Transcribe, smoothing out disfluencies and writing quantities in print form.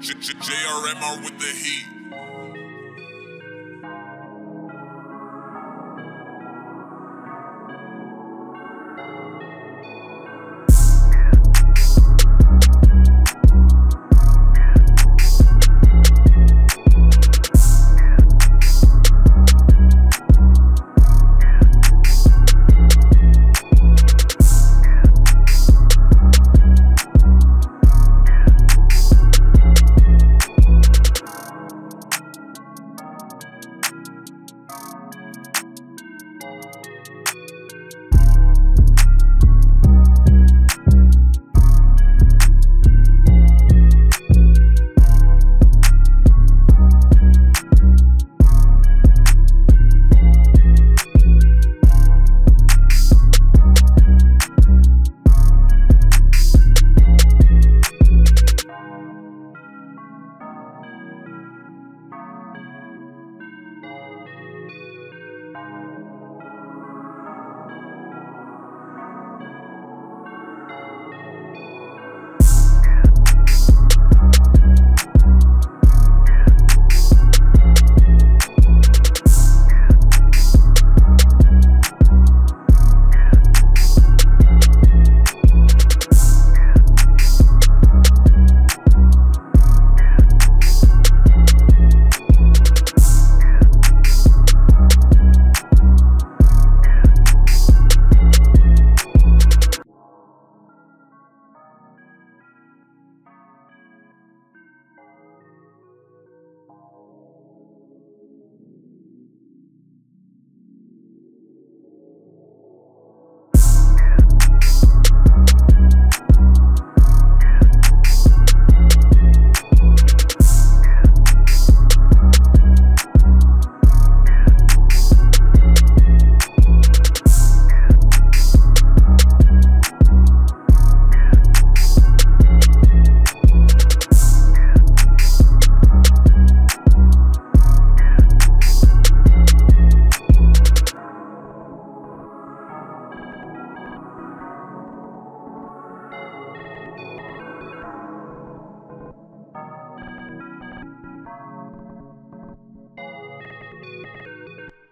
JRMR with the heat.